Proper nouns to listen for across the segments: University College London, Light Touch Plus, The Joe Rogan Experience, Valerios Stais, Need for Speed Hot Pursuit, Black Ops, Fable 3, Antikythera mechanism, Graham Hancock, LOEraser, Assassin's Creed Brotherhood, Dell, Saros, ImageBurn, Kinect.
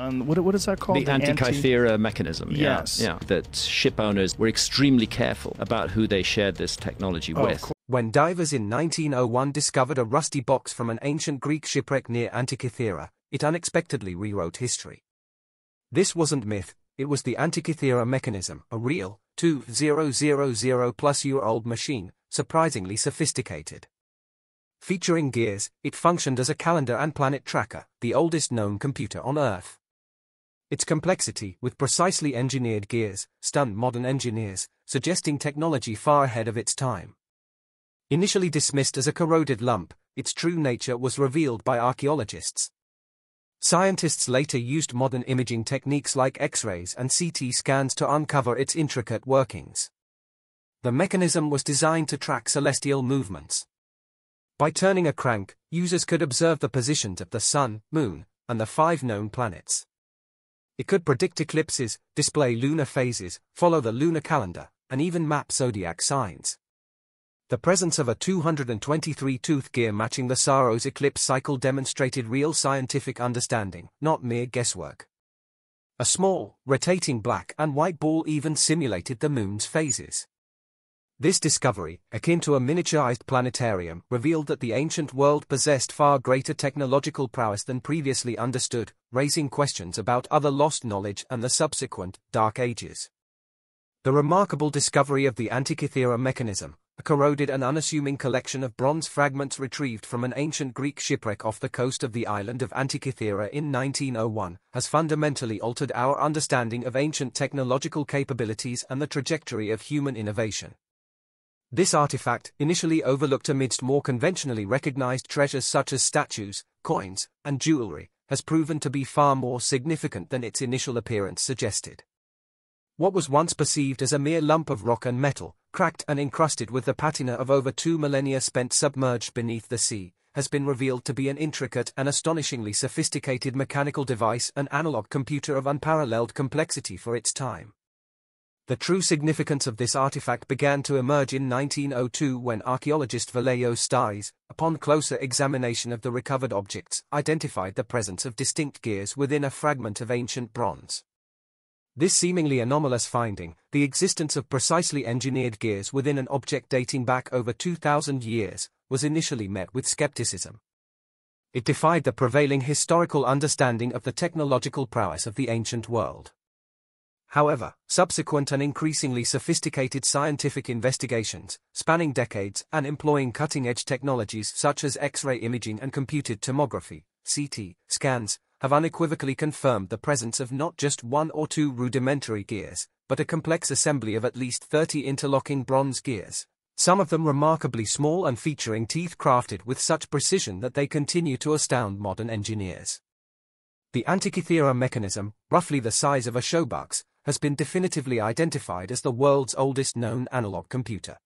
What is that called? The Antikythera mechanism. Yeah, yes. Yeah. That ship owners were extremely careful about who they shared this technology with. When divers in 1901 discovered a rusty box from an ancient Greek shipwreck near Antikythera, it unexpectedly rewrote history. This wasn't myth, it was the Antikythera mechanism, a real, 2,000-plus-year-old machine, surprisingly sophisticated. Featuring gears, it functioned as a calendar and planet tracker, the oldest known computer on Earth. Its complexity, with precisely engineered gears, stunned modern engineers, suggesting technology far ahead of its time. Initially dismissed as a corroded lump, its true nature was revealed by archaeologists. Scientists later used modern imaging techniques like X-rays and CT scans to uncover its intricate workings. The mechanism was designed to track celestial movements. By turning a crank, users could observe the positions of the Sun, Moon, and the 5 known planets. It could predict eclipses, display lunar phases, follow the lunar calendar, and even map zodiac signs. The presence of a 223-tooth gear matching the Saros eclipse cycle demonstrated real scientific understanding, not mere guesswork. A small, rotating black and white ball even simulated the Moon's phases. This discovery, akin to a miniaturized planetarium, revealed that the ancient world possessed far greater technological prowess than previously understood, raising questions about other lost knowledge and the subsequent Dark Ages. The remarkable discovery of the Antikythera mechanism, a corroded and unassuming collection of bronze fragments retrieved from an ancient Greek shipwreck off the coast of the island of Antikythera in 1901, has fundamentally altered our understanding of ancient technological capabilities and the trajectory of human innovation. This artifact, initially overlooked amidst more conventionally recognized treasures such as statues, coins, and jewelry, has proven to be far more significant than its initial appearance suggested. What was once perceived as a mere lump of rock and metal, cracked and encrusted with the patina of over 2 millennia spent submerged beneath the sea, has been revealed to be an intricate and astonishingly sophisticated mechanical device and analog computer of unparalleled complexity for its time. The true significance of this artifact began to emerge in 1902 when archaeologist Valerios Stais, upon closer examination of the recovered objects, identified the presence of distinct gears within a fragment of ancient bronze. This seemingly anomalous finding, the existence of precisely engineered gears within an object dating back over 2,000 years, was initially met with skepticism. It defied the prevailing historical understanding of the technological prowess of the ancient world. However, subsequent and increasingly sophisticated scientific investigations, spanning decades and employing cutting-edge technologies such as X-ray imaging and computed tomography, CT, scans, have unequivocally confirmed the presence of not just 1 or 2 rudimentary gears, but a complex assembly of at least 30 interlocking bronze gears, some of them remarkably small and featuring teeth crafted with such precision that they continue to astound modern engineers. The Antikythera mechanism, roughly the size of a shoebox, has been definitively identified as the world's oldest known analog computer.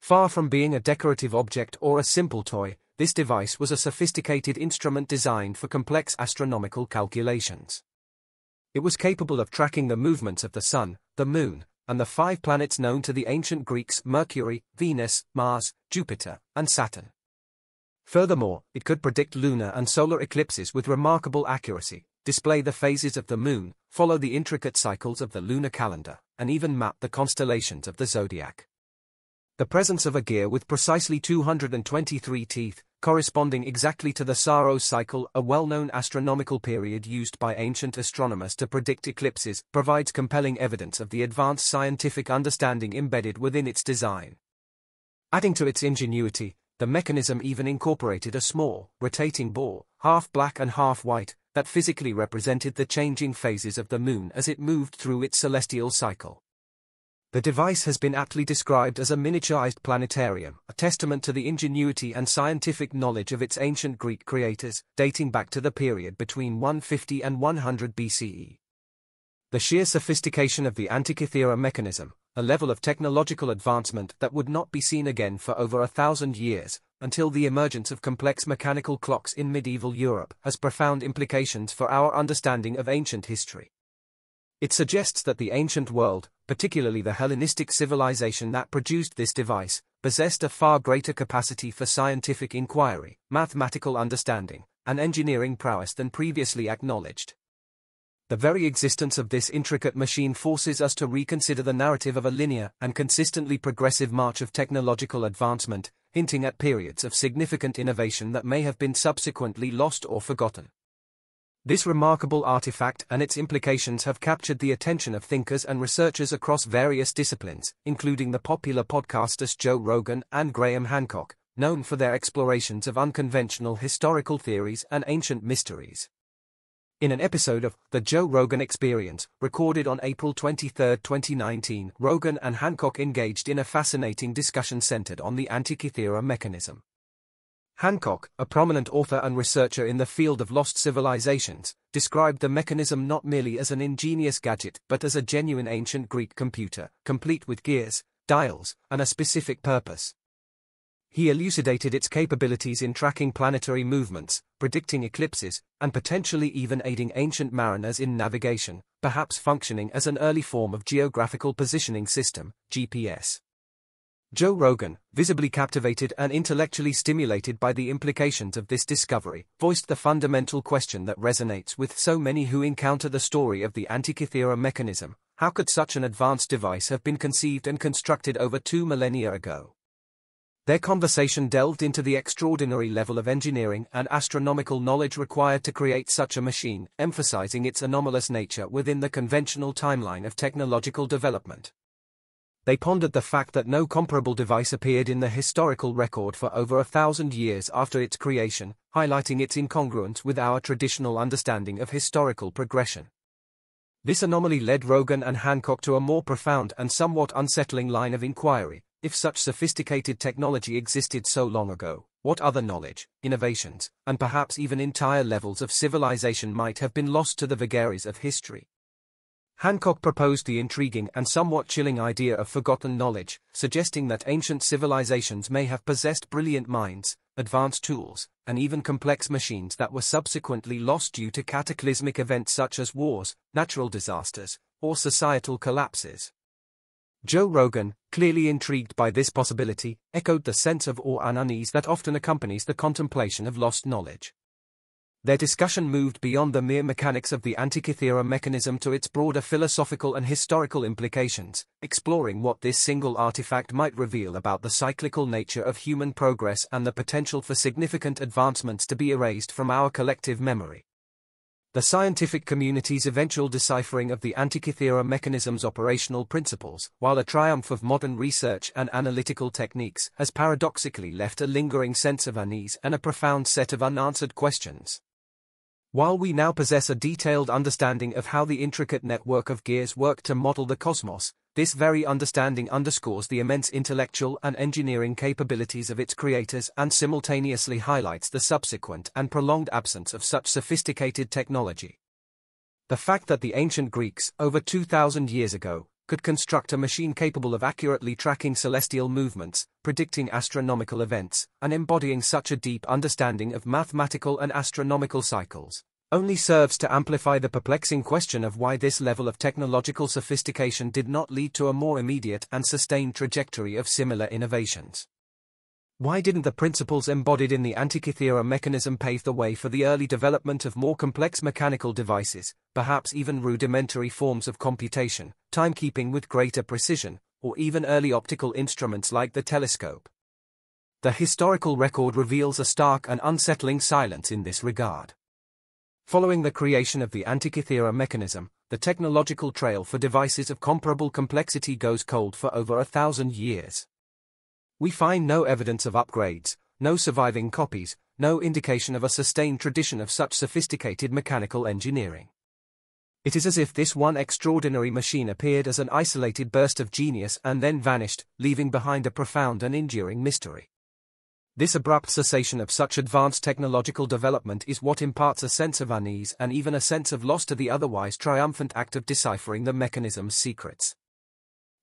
Far from being a decorative object or a simple toy, this device was a sophisticated instrument designed for complex astronomical calculations. It was capable of tracking the movements of the Sun, the Moon, and the 5 planets known to the ancient Greeks: Mercury, Venus, Mars, Jupiter, and Saturn. Furthermore, it could predict lunar and solar eclipses with remarkable accuracy, display the phases of the Moon, follow the intricate cycles of the lunar calendar, and even map the constellations of the zodiac. The presence of a gear with precisely 223 teeth, corresponding exactly to the Saros cycle, a well-known astronomical period used by ancient astronomers to predict eclipses, provides compelling evidence of the advanced scientific understanding embedded within its design. Adding to its ingenuity, the mechanism even incorporated a small, rotating ball, half black and half white, that physically represented the changing phases of the Moon as it moved through its celestial cycle. The device has been aptly described as a miniaturized planetarium, a testament to the ingenuity and scientific knowledge of its ancient Greek creators, dating back to the period between 150 and 100 BCE. The sheer sophistication of the Antikythera mechanism, a level of technological advancement that would not be seen again for over 1,000 years, until the emergence of complex mechanical clocks in medieval Europe, has profound implications for our understanding of ancient history. It suggests that the ancient world, particularly the Hellenistic civilization that produced this device, possessed a far greater capacity for scientific inquiry, mathematical understanding, and engineering prowess than previously acknowledged. the very existence of this intricate machine forces us to reconsider the narrative of a linear and consistently progressive march of technological advancement, hinting at periods of significant innovation that may have been subsequently lost or forgotten. This remarkable artifact and its implications have captured the attention of thinkers and researchers across various disciplines, including the popular podcasters Joe Rogan and Graham Hancock, known for their explorations of unconventional historical theories and ancient mysteries. In an episode of The Joe Rogan Experience, recorded on April 23, 2019, Rogan and Hancock engaged in a fascinating discussion centered on the Antikythera mechanism. Hancock, a prominent author and researcher in the field of lost civilizations, described the mechanism not merely as an ingenious gadget but as a genuine ancient Greek computer, complete with gears, dials, and a specific purpose. He elucidated its capabilities in tracking planetary movements, predicting eclipses, and potentially even aiding ancient mariners in navigation, perhaps functioning as an early form of geographical positioning system, GPS. Joe Rogan, visibly captivated and intellectually stimulated by the implications of this discovery, voiced the fundamental question that resonates with so many who encounter the story of the Antikythera mechanism: how could such an advanced device have been conceived and constructed over 2 millennia ago? Their conversation delved into the extraordinary level of engineering and astronomical knowledge required to create such a machine, emphasizing its anomalous nature within the conventional timeline of technological development. They pondered the fact that no comparable device appeared in the historical record for over 1,000 years after its creation, highlighting its incongruence with our traditional understanding of historical progression. This anomaly led Rogan and Hancock to a more profound and somewhat unsettling line of inquiry: if such sophisticated technology existed so long ago, what other knowledge, innovations, and perhaps even entire levels of civilization might have been lost to the vagaries of history? Hancock proposed the intriguing and somewhat chilling idea of forgotten knowledge, suggesting that ancient civilizations may have possessed brilliant minds, advanced tools, and even complex machines that were subsequently lost due to cataclysmic events such as wars, natural disasters, or societal collapses. Joe Rogan, clearly intrigued by this possibility, echoed the sense of awe and unease that often accompanies the contemplation of lost knowledge. Their discussion moved beyond the mere mechanics of the Antikythera mechanism to its broader philosophical and historical implications, exploring what this single artifact might reveal about the cyclical nature of human progress and the potential for significant advancements to be erased from our collective memory. The scientific community's eventual deciphering of the Antikythera mechanism's operational principles, while a triumph of modern research and analytical techniques, has paradoxically left a lingering sense of unease and a profound set of unanswered questions. While we now possess a detailed understanding of how the intricate network of gears worked to model the cosmos, this very understanding underscores the immense intellectual and engineering capabilities of its creators and simultaneously highlights the subsequent and prolonged absence of such sophisticated technology. The fact that the ancient Greeks, over 2,000 years ago, could construct a machine capable of accurately tracking celestial movements, predicting astronomical events, and embodying such a deep understanding of mathematical and astronomical cycles, only serves to amplify the perplexing question of why this level of technological sophistication did not lead to a more immediate and sustained trajectory of similar innovations. Why didn't the principles embodied in the Antikythera mechanism pave the way for the early development of more complex mechanical devices, perhaps even rudimentary forms of computation, timekeeping with greater precision, or even early optical instruments like the telescope? The historical record reveals a stark and unsettling silence in this regard. Following the creation of the Antikythera mechanism, the technological trail for devices of comparable complexity goes cold for over 1,000 years. We find no evidence of upgrades, no surviving copies, no indication of a sustained tradition of such sophisticated mechanical engineering. It is as if this one extraordinary machine appeared as an isolated burst of genius and then vanished, leaving behind a profound and enduring mystery. This abrupt cessation of such advanced technological development is what imparts a sense of unease and even a sense of loss to the otherwise triumphant act of deciphering the mechanism's secrets.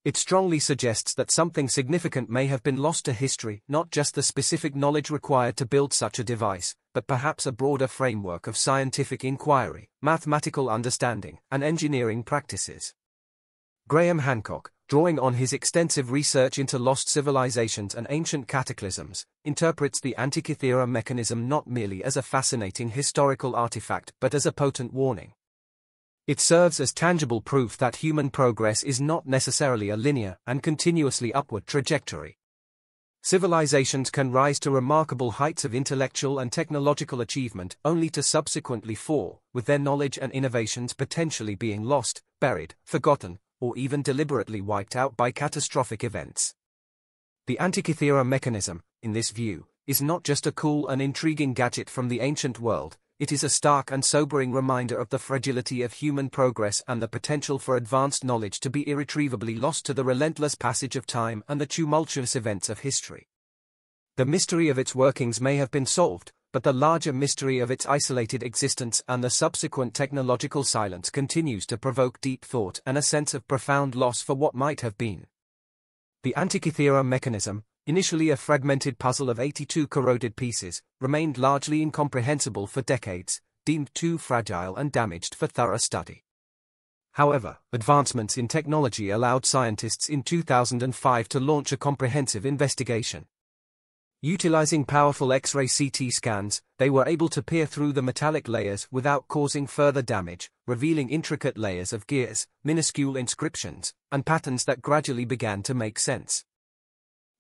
It strongly suggests that something significant may have been lost to history, not just the specific knowledge required to build such a device, but perhaps a broader framework of scientific inquiry, mathematical understanding, and engineering practices. Graham Hancock, drawing on his extensive research into lost civilizations and ancient cataclysms, interprets the Antikythera mechanism not merely as a fascinating historical artifact but as a potent warning. It serves as tangible proof that human progress is not necessarily a linear and continuously upward trajectory. Civilizations can rise to remarkable heights of intellectual and technological achievement only to subsequently fall, with their knowledge and innovations potentially being lost, buried, forgotten, or even deliberately wiped out by catastrophic events. The Antikythera mechanism, in this view, is not just a cool and intriguing gadget from the ancient world, it is a stark and sobering reminder of the fragility of human progress and the potential for advanced knowledge to be irretrievably lost to the relentless passage of time and the tumultuous events of history. The mystery of its workings may have been solved, but the larger mystery of its isolated existence and the subsequent technological silence continues to provoke deep thought and a sense of profound loss for what might have been. The Antikythera mechanism, initially a fragmented puzzle of 82 corroded pieces, remained largely incomprehensible for decades, deemed too fragile and damaged for thorough study. However, advancements in technology allowed scientists in 2005 to launch a comprehensive investigation. Utilizing powerful X-ray CT scans, they were able to peer through the metallic layers without causing further damage, revealing intricate layers of gears, minuscule inscriptions, and patterns that gradually began to make sense.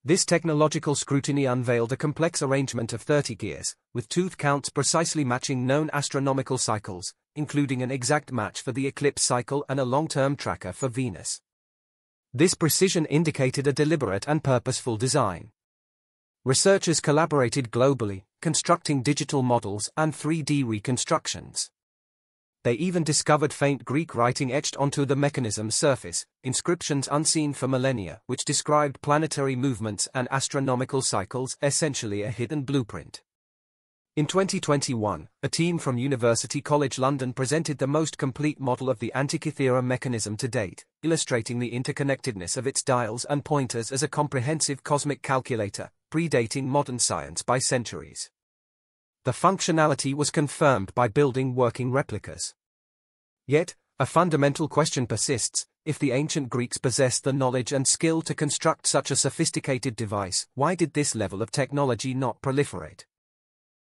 This technological scrutiny unveiled a complex arrangement of 30 gears, with tooth counts precisely matching known astronomical cycles, including an exact match for the eclipse cycle and a long-term tracker for Venus. This precision indicated a deliberate and purposeful design. Researchers collaborated globally, constructing digital models and 3D reconstructions. They even discovered faint Greek writing etched onto the mechanism's surface, inscriptions unseen for millennia which described planetary movements and astronomical cycles, essentially a hidden blueprint. In 2021, a team from University College London presented the most complete model of the Antikythera mechanism to date, illustrating the interconnectedness of its dials and pointers as a comprehensive cosmic calculator, predating modern science by centuries. The functionality was confirmed by building working replicas. Yet, a fundamental question persists: if the ancient Greeks possessed the knowledge and skill to construct such a sophisticated device, why did this level of technology not proliferate?